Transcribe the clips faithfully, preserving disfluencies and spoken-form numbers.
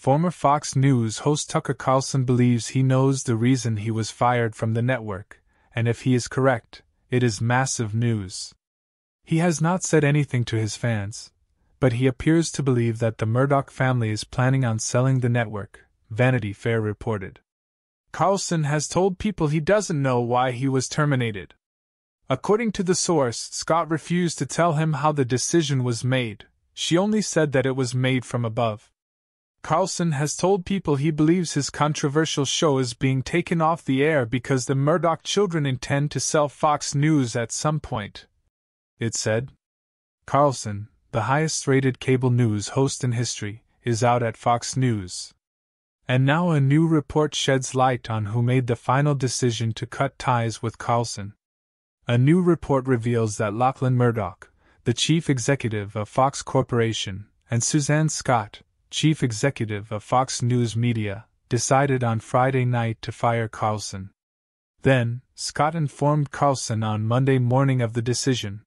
Former Fox News host Tucker Carlson believes he knows the reason he was fired from the network, and if he is correct, it is massive news. He has not said anything to his fans, but he appears to believe that the Murdoch family is planning on selling the network, Vanity Fair reported. Carlson has told people he doesn't know why he was terminated. According to the source, Scott refused to tell him how the decision was made. She only said that it was made from above. Carlson has told people he believes his controversial show is being taken off the air because the Murdoch children intend to sell Fox News at some point, it said. Carlson, the highest-rated cable news host in history, is out at Fox News. And now a new report sheds light on who made the final decision to cut ties with Carlson. A new report reveals that Lachlan Murdoch, the chief executive of Fox Corporation, and Suzanne Scott, chief executive of Fox News Media, decided on Friday night to fire Carlson. Then, Scott informed Carlson on Monday morning of the decision.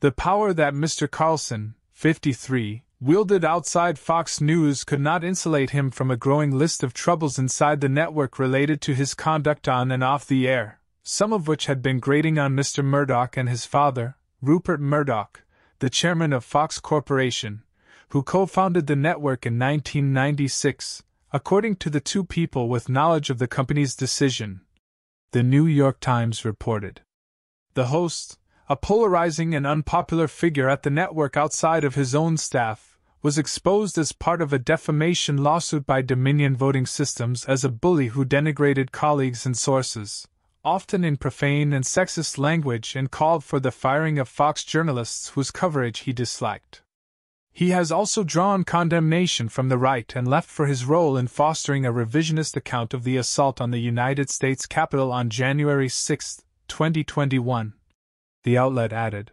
The power that Mister Carlson, fifty-three, wielded outside Fox News could not insulate him from a growing list of troubles inside the network related to his conduct on and off the air, some of which had been grating on Mister Murdoch and his father, Rupert Murdoch, the chairman of Fox Corporation, who co-founded the network in nineteen ninety-six, according to the two people with knowledge of the company's decision, The New York Times reported. The host, a polarizing and unpopular figure at the network outside of his own staff, was exposed as part of a defamation lawsuit by Dominion Voting Systems as a bully who denigrated colleagues and sources, often in profane and sexist language, and called for the firing of Fox journalists whose coverage he disliked. He has also drawn condemnation from the right and left for his role in fostering a revisionist account of the assault on the United States Capitol on January sixth, twenty twenty-one, the outlet added.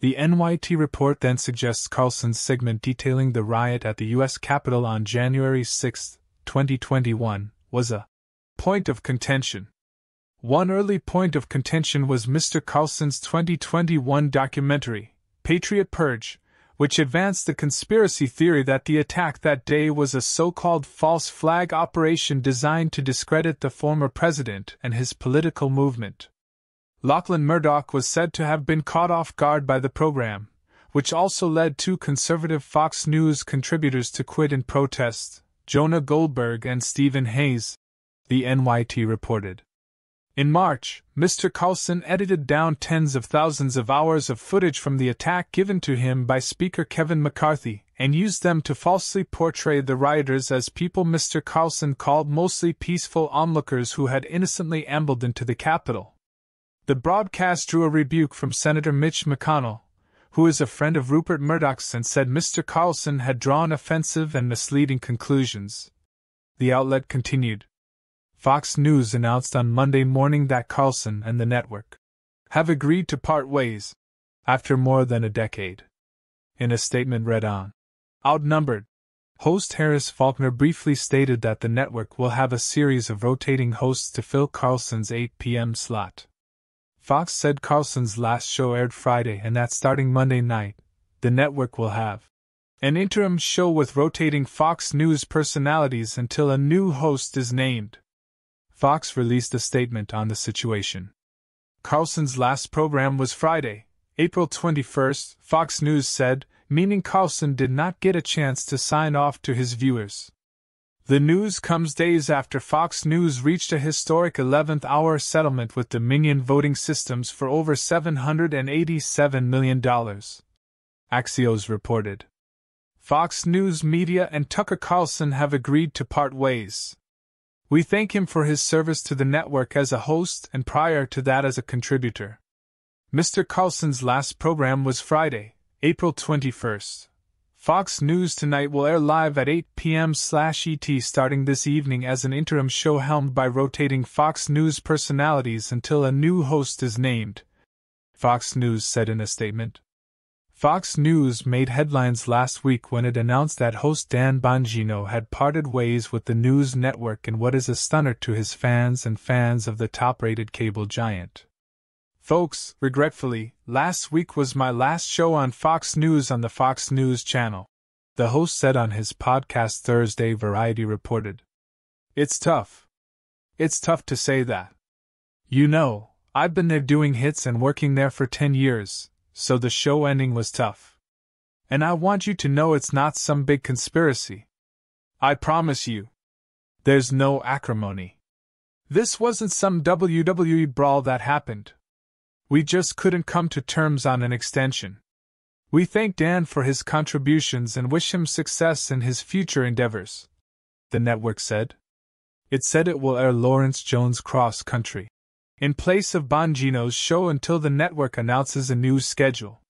The N Y T report then suggests Carlson's segment detailing the riot at the U S Capitol on January sixth, twenty twenty-one, was a point of contention. One early point of contention was Mister Carlson's twenty twenty-one documentary, Patriot Purge, which advanced the conspiracy theory that the attack that day was a so-called false flag operation designed to discredit the former president and his political movement. Lachlan Murdoch was said to have been caught off guard by the program, which also led two conservative Fox News contributors to quit in protest, Jonah Goldberg and Stephen Hayes, the N Y T reported. In March, Mister Carlson edited down tens of thousands of hours of footage from the attack given to him by Speaker Kevin McCarthy and used them to falsely portray the rioters as people Mister Carlson called mostly peaceful onlookers who had innocently ambled into the Capitol. The broadcast drew a rebuke from Senator Mitch McConnell, who is a friend of Rupert Murdoch's, and said Mister Carlson had drawn offensive and misleading conclusions. The outlet continued. Fox News announced on Monday morning that Carlson and the network have agreed to part ways after more than a decade. In a statement read on Outnumbered, host Harris Faulkner briefly stated that the network will have a series of rotating hosts to fill Carlson's eight p m slot. Fox said Carlson's last show aired Friday and that starting Monday night, the network will have an interim show with rotating Fox News personalities until a new host is named. Fox released a statement on the situation. Carlson's last program was Friday, April twenty-first, Fox News said, meaning Carlson did not get a chance to sign off to his viewers. The news comes days after Fox News reached a historic eleventh-hour settlement with Dominion Voting Systems for over seven hundred eighty-seven million dollars, Axios reported. Fox News Media and Tucker Carlson have agreed to part ways. We thank him for his service to the network as a host and prior to that as a contributor. Mister Carlson's last program was Friday, April twenty-first. Fox News Tonight will air live at eight p m slash E T starting this evening as an interim show helmed by rotating Fox News personalities until a new host is named, Fox News said in a statement. Fox News made headlines last week when it announced that host Dan Bongino had parted ways with the news network in what is a stunner to his fans and fans of the top-rated cable giant. Folks, regretfully, last week was my last show on Fox News on the Fox News channel. the host said on his podcast Thursday, Variety reported. It's tough. It's tough to say that. You know, I've been there doing hits and working there for ten years, so the show ending was tough. And I want you to know it's not some big conspiracy. I promise you. There's no acrimony. This wasn't some W W E brawl that happened. We just couldn't come to terms on an extension. We thank Dan for his contributions and wish him success in his future endeavors, the network said. It said it will air Lawrence Jones' Cross Country in place of Bongino's show until the network announces a new schedule.